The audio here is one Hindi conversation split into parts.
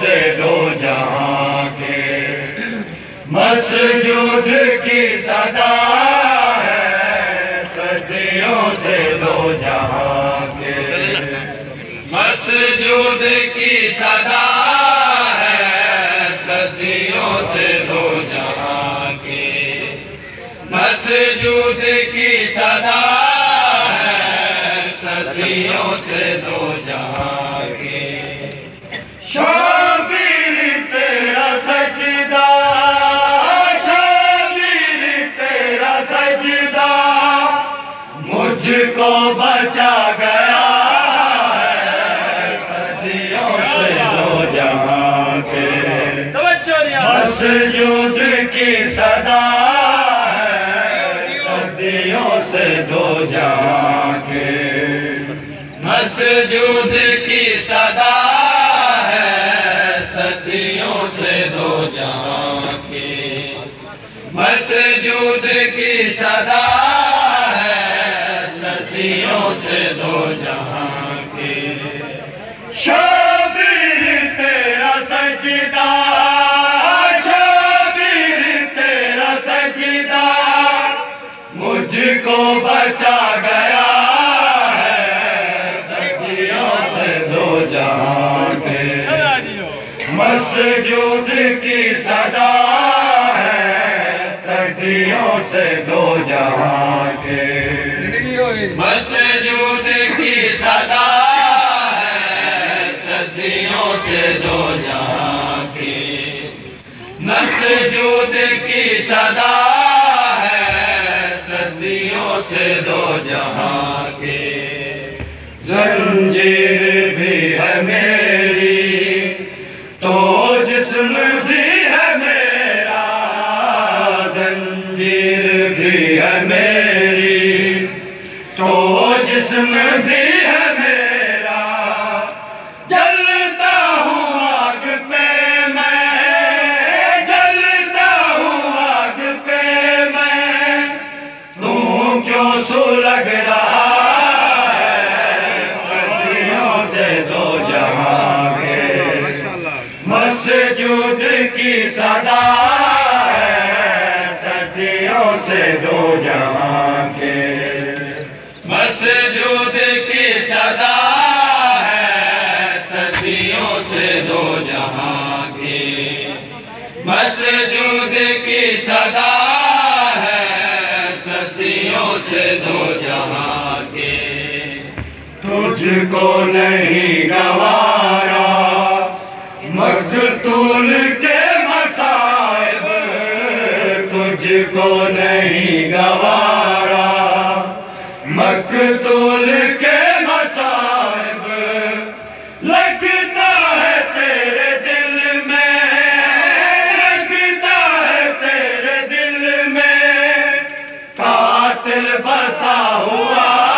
से दो जहां के मस्जिद की सदा है, सदियों से दो जहां के मस्जिद की सदा है, सदियों से दो जहां के मस्जिद की सदा है, सदियों से दो जहां। शाबिर तेरा सजदा, शाबिर तेरा सजदा मुझको बचा गया है, सदियों से दो जहां के मस्जिद की सदा है, सदियों से दो जहां के मस्जिद की सदा से दो जहां के मस्जिद की सदा है, सदियों से दो जहां के। शाबिर तेरा सजदा, शाबिर तेरा सजदा मुझको बचा गया है, सदियों से दो जहां के मस्जिद की सदा है, सदियों से दो जहां के मस्जिद की सदा है, सदियों से दो जहां के मस्जिद की सदा है, सदियों से दो जहां के। जंजीर भी है मेरी तो जिस्म भी है मेरा, जंजीर भी है मेरी तो जिस्म भी है मेरा, जलता हूँ आग पे मैं, जलता हूँ आग पे मैं तू क्यों सुलग रहा है, सदियों से दो जहां मस्जिद की सदा है, सदियों से दो जहां के मस्जिद की सदा है, सदियों से दो जहां के मस्जिद की सदा है, सदियों से दो जहां के। तुझको नहीं गवारा मकतूल के मसाइब, तुझको नहीं गवारा मकतूल के मसाइब, लगता है तेरे दिल में, लगता है तेरे दिल में कातिल बसा हुआ है, सदियों से दो जहां के मस्जिद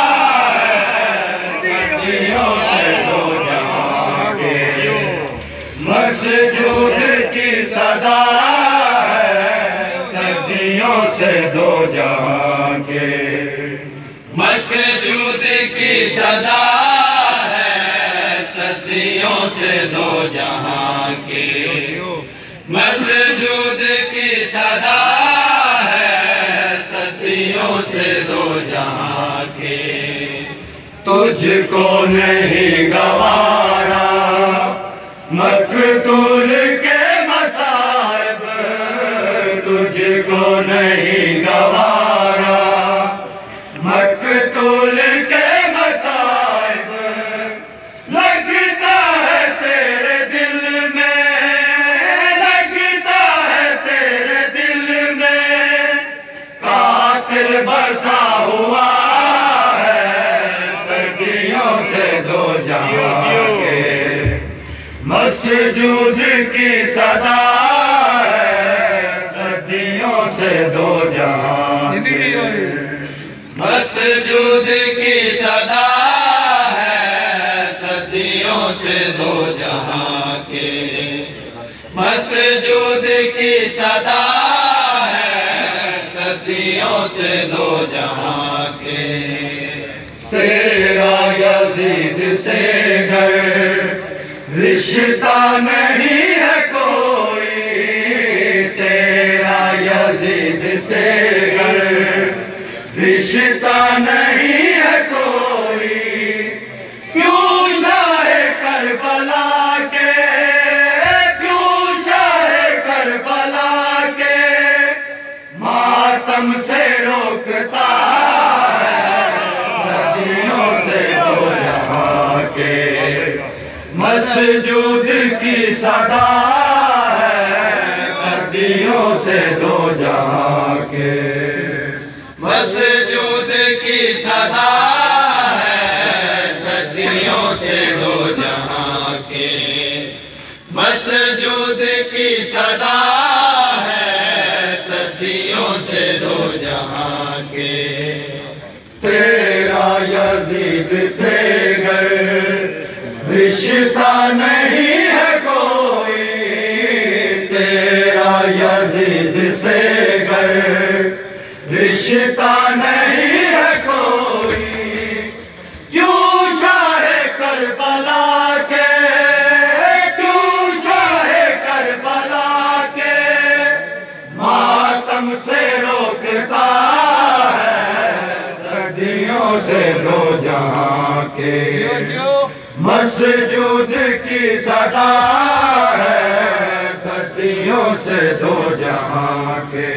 की सदा है, सदियों से दो जहां के मस्जिद की सदा है, सदियों से दो जहां के मस्जिद की सदा है, सदियों से दो जहां के। तुझको नहीं गवारा मकतूल के मसाइब, तुझको नहीं गवारा मकतूल के मसाइब, लगता है तेरे दिल में, लगता है तेरे दिल में कातिल बसा हुआ है, सदियों से दो जहां के मस्जिद की सदा है, सदियों से दो जहां के मस्जिद की सदा है, सदियों से दो जहां के मस्जिद की सदा है, सदियों से दो जहां के। तेरा यजीद से घर रिश्ता नहीं है कोई तेरा यज़ीद से गर, रिश्ता नहीं है कोई क्यों शाह करबला के, क्यों शाह करबला के मातम से रोकता सदियों से दो जहां के। मस्जूद की सदा है सदियों से दो जहां के, मस्जूद की सदा है सदियों से दो जहां के, मस्जूद की सदा है सदियों से दो जहां के। तेरा यज़ीद से रिश्ता नहीं है कोई तेरा यज़ीद से गर, रिश्ता नहीं है कोई क्यों शाह करबला के, क्यों शाह करबला के मातम से रोकता है सदियों से दो जहां के। मस्जूद की सदा है सदियों से दो जहां के,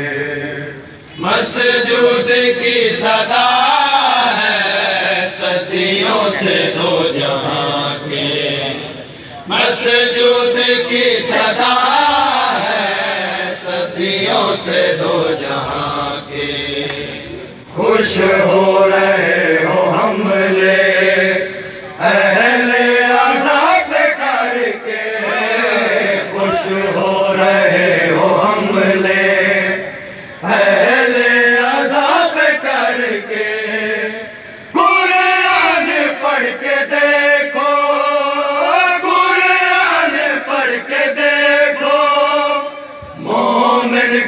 मस्जूद की सदा है सदियों से दो जहां के, मस्जूद की सदा है सदियों से दो जहां के। खुश हो रहे हो हम ले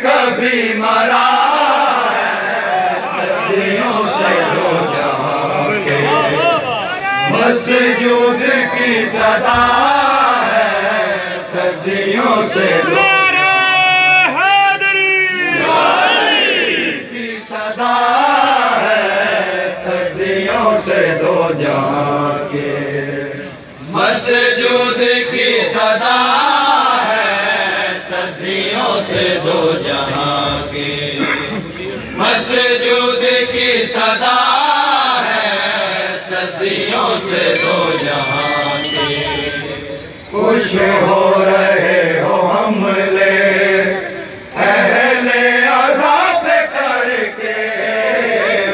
कभी मरा सदियों से दो जहां के। मस्जूद की सदा है सदियों से दो की सदा है सदियों से दो जहां के, मस्जूद की सदा से दो जहां के, मस्जूद की सदा है सदियों से दो जहां के। खुश हो रहे हो हम ले अहले आज़ाद करके,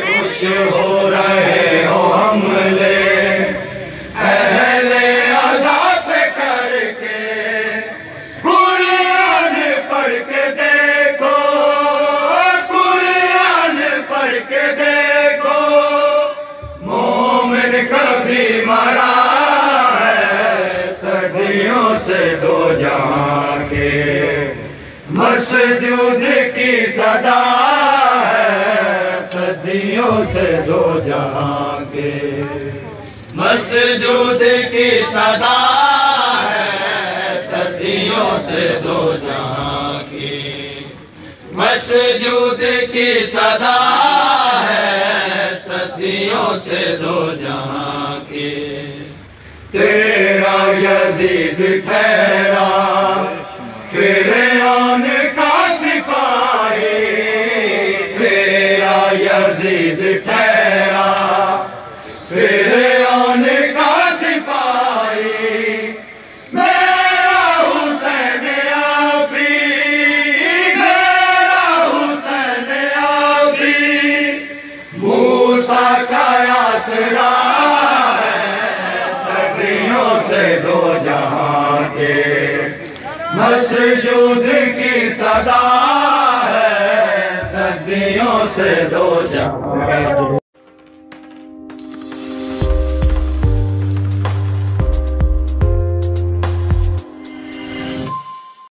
खुश हो रहे हो हम ले अहले आज़ाद करके। कभी मरा है सदियों से दो जहां के, मस्जूद की सदा है सदियों से दो जहां के, मस्जूद की सदा है सदियों से दो जहां के, मस्जूद की सदा सदियों से दो जहां के। तेरा यज़ीद ठहरा फिरौन का सिपाही, तेरा यज़ीद ठहरा फिरौन का सिपाही, मेरा हुसैन अबी, मेरा हुसैन अबी सदियों से दो जहां के। मस्जूद की सदा है सदियों से दो जहां के।